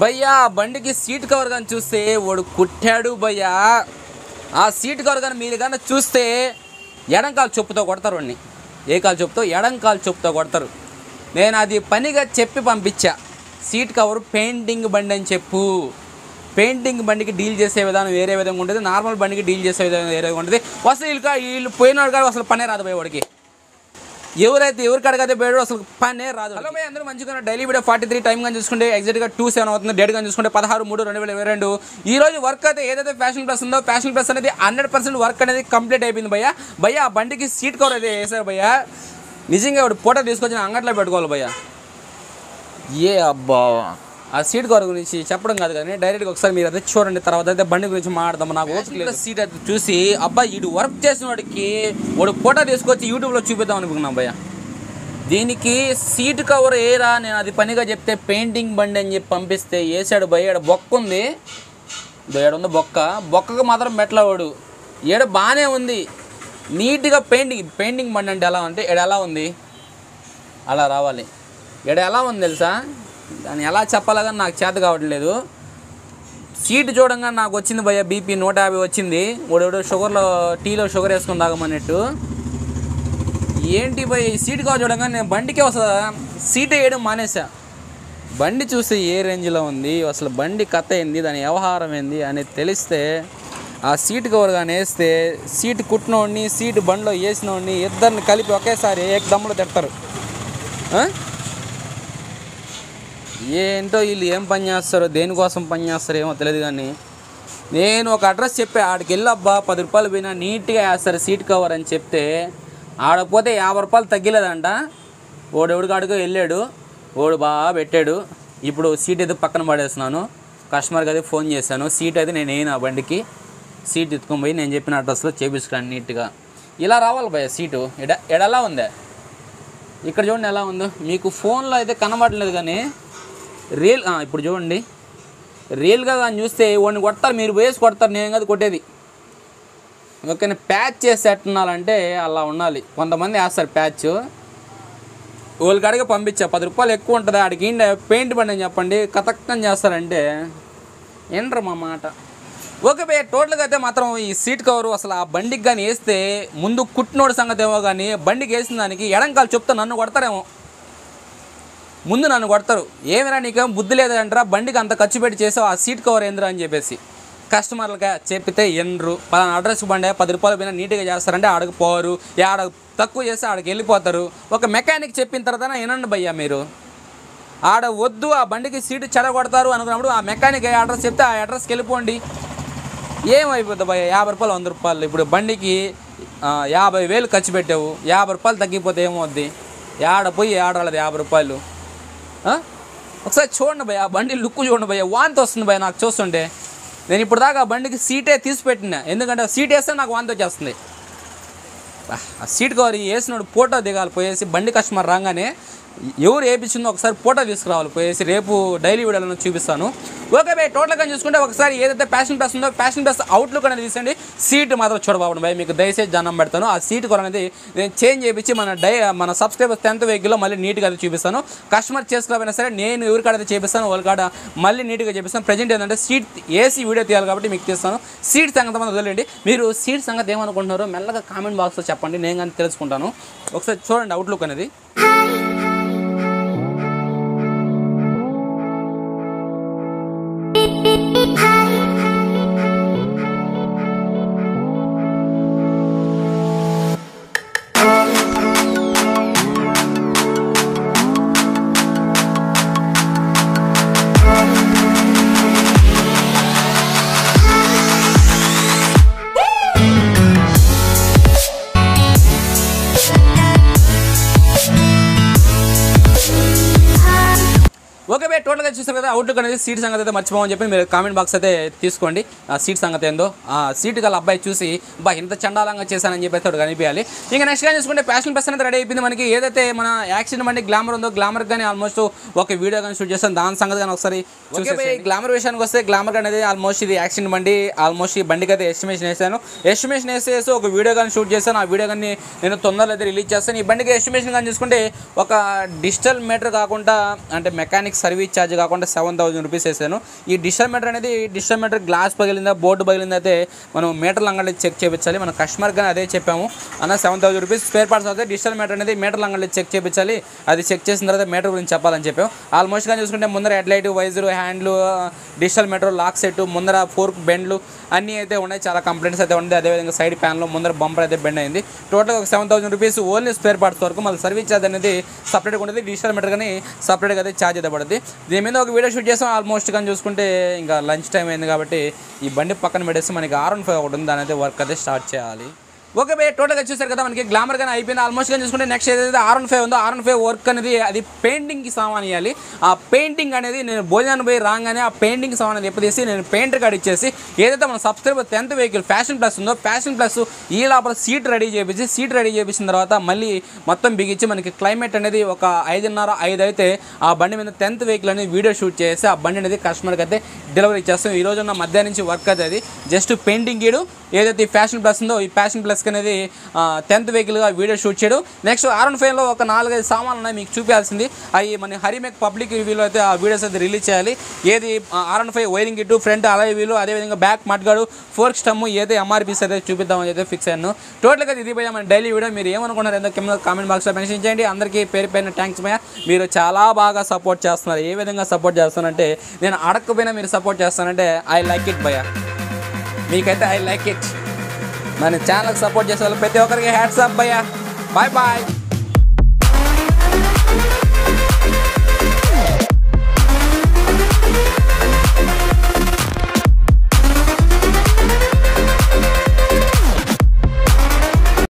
भैया बंडी की seat cover का चूस्ते वो कुट्टाडू भैया आ सीट कवर का मीद का चूस्ते ఎడం కాలు చెప్పుతో కొడతారు అన్ని ఏ కాలు చెప్పుతో ఎడం కాలు చెప్పుతో కొడతారు నేను అది పనిగా చెప్పి పంపించా సీట్ కవర్ పెయింటింగ్ బండి అని చెప్పు పెయింటింగ్ బండికి డీల్ చేసే విధానం వేరే విధంగా ఉంటుంది నార్మల్ బండికి డీల్ చేసే విధానం వేరే విధంగా ఉంటుంది అసలు వీళ్ళు పోయినాడు కాదు అసలు పనే రాదు వాడికి ఎవరైతే ఎవరికి అడగతే బేడు అసలు పనే రాదు హలో భయ అందరూ మంచిగా డైలీ వీడియో 43 టైం గా చూసుకుంటే ఎగ్జాక్ట్గా 27 అవుతుంది డేట్ గా చూసుకుంటే 16/3/2022 ఈ రోజు వర్క్ అయితే ఏదైతే ఫ్యాషన్ ప్లస్ ఉందో ఫ్యాషన్ ప్లస్ అనేది 100% వర్క్ అనేది కంప్లీట్ అయిపోయింది భయ భయ బండికి సీట్ కవర్ అయితే వేసారు భయ నిజంగా వాడు ఫోటో తీసుకొచ్చిన అంగట్లో పెట్టుకోవాలి భయ ఏ అబ్బా ఆ సీట్ కవర్ గురించి చెప్పడం కాదు కానీ డైరెక్ట్గా ఒకసారి మీరు అయితే చూడండి తర్వాత అయితే బండి గురించి మాట్లాడదాం నాకు ఓపిక సీట్ అయితే చూసి అబ్బా వీడు వర్క్ చేసిన వాడికి వాడు ఫోటో తీసుకొచ్చి యూట్యూబ్లో చూపిద్దాం అనుకున్నాం భయ్య దీనికి సీట్ కవర్ ఏరా నేను అది పనిగా చెప్తే పెయింటింగ్ బండి అని చెప్పి పంపిస్తే వేసాడు భయ్య బొక్క ఉంది ఏడుందో బొక్క బొక్కకు మాత్రం మెట్లవాడు ఏడు బాగానే ఉంది నీట్గా పెయింటింగ్ బండి అంటే ఎలా అంటే ఏడు ఎలా ఉంది అలా రావాలి ఏడు ఎలా ఉంది తెలుసా దాన్ని ఎలా చెప్పాలా కానీ నాకు చేత కావట్లేదు సీట్ చూడంగా నాకు వచ్చింది భయ్య బీపీ 150 వచ్చింది ఒకడో షుగర్లో టీలో షుగర్ వేసుకుని తాగమన్నట్టు ఏంటి భయ్య ఈ సీట్ కావ చూడంగా నేను బండికే వస్తా సీట్ వేయడం మానేసా బండి చూస్తే ఏ రేంజ్లో ఉంది అసలు బండి కథ ఏంది దాని వ్యవహారం ఏంది అని తెలిస్తే ఆ సీట్ కవర్ కానీ వేస్తే సీటు కుట్టినోడిని సీటు బండిలో వేసినోడిని ఇద్దరిని కలిపి ఒకేసారి ఏకదమ్ములో తిడతారు ఏంటో వీళ్ళు ఏం పని చేస్తారో దేనికోసం పని చేస్తారో ఏమో తెలియదు కానీ నేను ఒక అడ్రస్ చెప్పా ఆడికి వెళ్ళబ్బా 10 రూపాయలు పోయినా నీట్గా వేస్తారు సీట్ కవర్ అని చెప్తే ఆడకపోతే 50 రూపాయలు తగ్గిలేదంట ఓడెవుడికి ఆడికి వెళ్ళాడు ఓడు బాగా పెట్టాడు ఇప్పుడు సీట్ అయితే పక్కన పడేస్తున్నాను కస్టమర్కి అయితే ఫోన్ చేశాను సీట్ అయితే నేను వేయను ఆ బండికి సీట్ ఎత్తుకొని పోయి నేను చెప్పిన అడ్రస్లో చేపించుకున్నాను నీట్గా ఇలా రావాలి భయ్య సీటు ఎడలా ఉందా ఇక్కడ చూడండి ఎలా ఉందో మీకు ఫోన్లో అయితే కనబడలేదు కానీ రియల్ ఇప్పుడు చూడండి రియల్గా కానీ చూస్తే వాడిని కొడతారు మీరు వేసి కొడతారు నేను కదా కొట్టేది ఓకేనా ప్యాచ్ చేసి ఎట్టున్నాలంటే అలా ఉండాలి కొంతమంది వేస్తారు ప్యాచ్ వాళ్ళకి అడిగి పంపించా 10 రూపాయలు ఎక్కువ ఉంటుంది ఆడికి ఏంటి పెయింట్ బండి అని చెప్పండి కథకం చేస్తారంటే ఏంట్రా మా మాట ఓకే భయ్య టోటల్గా అయితే మాత్రం ఈ సీట్ కవరు అసలు ఆ బండికి కానీ వేస్తే ముందు కుట్టినోడు సంగతి ఏమో కానీ బండికి వేసిన దానికి ఎడం కాలు చెప్తా నన్ను కొడతారేమో ముందు నన్ను కొడతారు ఏమైనా నీకేం బుద్ధి లేదంటారా బండికి అంత ఖర్చు పెట్టి చేసావు ఆ సీట్ కవర్ ఏందిరా అని చెప్పేసి కస్టమర్లకి చెప్పితే ఎన్రు పలానా అడ్రస్కి బండి 10 రూపాయలు పోయినా నీట్గా చేస్తారంటే ఆడకు పోరు ఆడ తక్కువ చేస్తే ఆడకి వెళ్ళిపోతారు ఒక మెకానిక్ చెప్పిన తర్వాత వినండి భయ్యా మీరు ఆడ వద్దు ఆ బండికి సీటు చెడగొడతారు అనుకున్నప్పుడు ఆ మెకానిక్ ఏ అడ్రస్ చెప్తే ఆ అడ్రస్కి వెళ్ళిపోండి ఏమైపోతుంది భయ్యా 50 రూపాయలు 100 రూపాయలు ఇప్పుడు బండికి 50,000 ఖర్చు పెట్టావు 50 రూపాయలు తగ్గిపోతే ఏమవుద్ది ఆడ పోయి ఆడాలది 50 రూపాయలు ఒకసారి చూడండి భయ్య బండి లుక్ చూడండి భయ్య వాంతి వస్తుంది భయ్య నాకు చూస్తుంటే నేను ఇప్పుడు దాకా ఆ బండికి సీటే తీసి పెట్టినా ఎందుకంటే సీట్ వేస్తే నాకు వాంతి వచ్చేస్తుంది ఆ సీట్ కవర్ వేసినప్పుడు ఫోటో దిగాలి పోయేసి బండి కస్టమర్ రాగానే ఎవరు వేయించిందో ఒకసారి ఫోటో తీసుకురావాలి పోయేసి రేపు డైలీ వీడియోలో చూపిస్తాను ఓకే భయ్య టోటల్గా చూసుకుంటే ఒకసారి ఏదైతే ప్యాషన్ ప్లస్ ఉందో ప్యాషన్ ప్లస్ అవుట్లుక్ అనేది తీసండి సీట్ మాత్రం చూడబాబు భయ్య మీకు దయచేసి జనం పెడతాను ఆ సీట్ కూడా అనేది నేను చేంజ్ చేయించి మన సబ్స్క్రైబర్స్ 10th వెహికల్లో మళ్ళీ నీట్గా అది చూపిస్తాను కస్టమర్ చేసుకోవాలైనా సరే నేను ఎవరికాడైతే చేపిస్తాను వాళ్ళకాడ మళ్ళీ నీట్గా చేపిస్తాను ప్రజెంట్ ఏంటంటే సీట్ ఏసీ వీడియో తీయాలి కాబట్టి మీకు తీస్తాను సీట్ సంగతి మనం వదిలేండి మీరు సీట్ సంగతి ఏమనుకుంటున్నారో మెల్లగా కామెంట్ బాక్స్లో చెప్పండి నేను కానీ తెలుసుకుంటాను ఒకసారి చూడండి అవుట్లుక్ అనేది టోటల్గా చూస్తారు కదా అవుట్లుక్ అనేది సీట్ సంగతి అయితే మర్చిపోమని చెప్పి మీరు కామెంట్ బాక్స్ అయితే తీసుకోండి ఆ సీట్ సంగతి ఏందో ఆ సీట్ గల అబ్బాయి చూసి బా ఇంత చండాలంగా చేశానని చెప్పేసి అక్కడ కనిపించాలి ఇంకా నెక్స్ట్ కానీ చూసుకుంటే ప్యాషన్ ప్లస్ అనేది రెడీ అయిపోయింది మనకి ఏదైతే మన యాక్సిడెంట్ బండి గ్లామర్ ఉందో గ్లామర్ కానీ ఆల్మోస్ట్ ఒక వీడియో కానీ షూట్ చేస్తాను దాని సంగతి కానీ ఒకసారి గ్లామర్ విషయానికి వస్తే గ్లామర్ అనేది ఆల్మోస్ట్ ఇది యాక్సిడెంట్ బండి ఆల్మోస్ట్ ఈ బండికి అయితే ఎస్టిమేషన్ వేసేసి ఒక వీడియో కానీ షూట్ చేస్తాను ఆ వీడియో కానీ నేను తొందరలో అయితే రిలీజ్ చేస్తాను ఈ బండికి ఎస్టిమేషన్ కానీ చూసుకుంటే ఒక డిజిటల్ మీటర్ కాకుండా అంటే మెకానిక్ సర్వీస్ ఛార్జ్ కాకుండా కాకుండా 7000 రూపాయస్ చేశాను ఈ డిస్టర్మీటర్ అనేది డిస్టర్మీటర్ గ్లాస్ పగిలిందా బోర్డు పగిలిందా అయితే మనం మీటర్ లంగండి చెక్ చేయించాలి మన కస్టమర్ గాని అదే చెప్పాము అన్న 7000 రూపాయస్ స్పేర్ పార్ట్స్ అవుతాయి డిస్టర్మీటర్ అనేది మీటర్ లంగండి చెక్ చేయించాలి అది చెక్ చేసిన తర్వాత మీటర్ గురించి చెప్పాలని చెప్పాం ఆల్మోస్ట్ గా చూసుకుంటే ముందర హెడ్ లైట్ వైజర్ హ్యాండ్లు డిస్టర్మీటర్ లాక్ సెట్ ముందర ఫోర్క్ బెండ్లు అన్నీ అయితే ఉన్నాయి చాలా కంప్లైంట్స్ అయితే ఉన్నాయి అదే విధంగా సైడ్ ప్యానల్ ముందర బంపర్ అయితే బెండ్ అయ్యింది టోటల్ ఒక 7000 రూపాయస్ ఓన్లీ స్పేర్ పార్ట్స్ వరకు మళ్ళీ సర్వీస్ ఛార్జ్ అనేది సపరేట్గా ఉంటుంది డిజిటల్ మీటర్ కానీ సపరేట్గా అయితే ఛార్జ్ అయితే పడుతుంది దీని మీద ఒక వీడియో షూట్ చేస్తాం ఆల్మోస్ట్ కానీ చూసుకుంటే ఇంకా లంచ్ టైం అయింది కాబట్టి ఈ బండి పక్కన పెట్టేస్తే మనకి R15 ఒకటి ఉంది దాని అయితే వర్క్ అయితే స్టార్ట్ చేయాలి ఓకే బై టోటల్గా చూసారు కదా మనకి గ్లామర్ కానీ అయిపోయింది ఆల్మోస్ట్ కానీ చూసుకుంటే నెక్స్ట్ ఏదైతే R15 ఉందో R15 వర్క్ అనేది అది పెయింటింగ్కి సామాన్ ఇవ్వాలి ఆ పెయింటింగ్ అనేది నేను భోజనాన్ని పోయి రాగానే ఆ పెయింటింగ్ సామాన్ అనేది ఎప్పుడేసి నేను పెయింటర్ కార్డు ఇచ్చేసి ఏదైతే మన subscriber 10th vehicle Passion Plus ఉందో ప్యాషన్ ప్లస్ ఈ లోపల సీట్ రెడీ చేయించి సీట్ రెడీ చేయించిన తర్వాత మళ్ళీ మొత్తం బిగించి మనకి క్లైమేట్ అనేది ఒక 5:30 అయితే ఆ బండి మీద 10th వెహికల్ అనేది వీడియో షూట్ చేసి ఆ బండి అనేది కస్టమర్కి అయితే డెలివరీ ఇచ్చేస్తాం ఈ రోజు ఉన్న మధ్యాహ్నం నుంచి వర్క్ అది జస్ట్ పెయింటింగ్ ఇడు ఏదైతే ప్యాషన్ ప్లస్ ఉందో ఈ ప్యాషన్ ప్లస్ అనేది 10th వెహికల్గా వీడియో షూట్ చేయడం నెక్స్ట్ R15లో ఒక 4-5 సామాన్లు ఉన్నాయి మీకు చూపించాల్సింది అవి మన హరి మెక్ పబ్లిక్ రివ్యూలో అయితే ఆ వీడియోస్ అయితే రిలీజ్ చేయాలి ఏది R15 wiring kit front alloy wheel అదేవిధంగా బ్యాక్ మట్గాడు ఫోర్క్ స్టమ్ ఏదైతే MRPs అయితే చూపిద్దామని అయితే ఫిక్స్ అయ్యాను టోటల్గా ఇది పోయా మన డైలీ వీడియో మీరు ఏమనుకున్నారు ఏదో కింద కామెంట్ బాక్స్లో మెన్షన్ చేయండి అందరికీ పేరు పైన థ్యాంక్స్ మయ్యా మీరు చాలా బాగా సపోర్ట్ చేస్తున్నారు ఏ విధంగా సపోర్ట్ చేస్తానంటే నేను అడగకపోయినా మీరు సపోర్ట్ చేస్తానంటే ఐ లైక్ ఇట్ భయ్యా మీకైతే ఐ లైక్ ఇట్ మన ఛానల్కి సపోర్ట్ చేసే వాళ్ళు ప్రతి ఒక్కరికి హ్యాట్సాప్ భయ్యా బాయ్ బాయ్.